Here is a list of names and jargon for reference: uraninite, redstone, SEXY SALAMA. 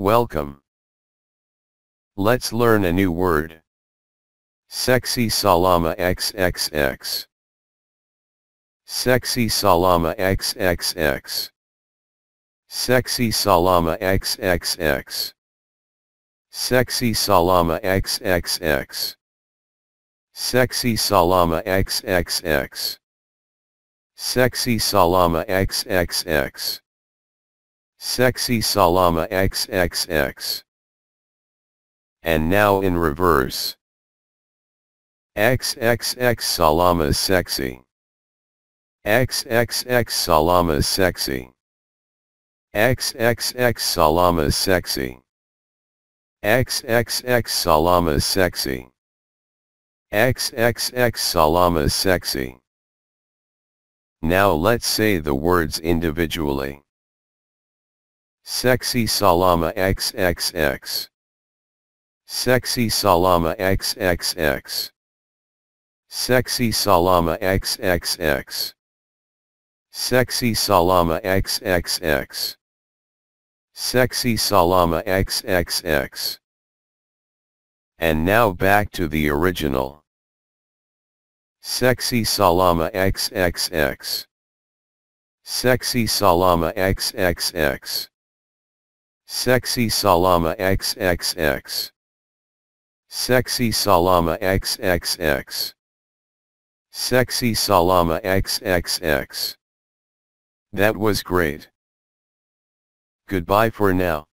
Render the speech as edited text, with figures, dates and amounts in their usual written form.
Welcome. Let's learn a new word. Sexy Salama XXX. Sexy Salama XXX. Sexy Salama XXX. Sexy Salama XXX. Sexy Salama XXX. Sexy Salama XXX. Sexy Salama XXX. And now in reverse. XXX Salama sexy. XXX Salama sexy. XXX Salama sexy. XXX Salama sexy. XXX Salama sexy. Now let's say the words individually. Sexy Salama XXX. Sexy Salama XXX. Sexy Salama XXX. Sexy Salama XXX. Sexy Salama XXX. And now back to the original. Sexy Salama XXX. Sexy Salama XXX. Sexy Salama XXX. Sexy Salama XXX. Sexy Salama XXX. That was great. Goodbye for now.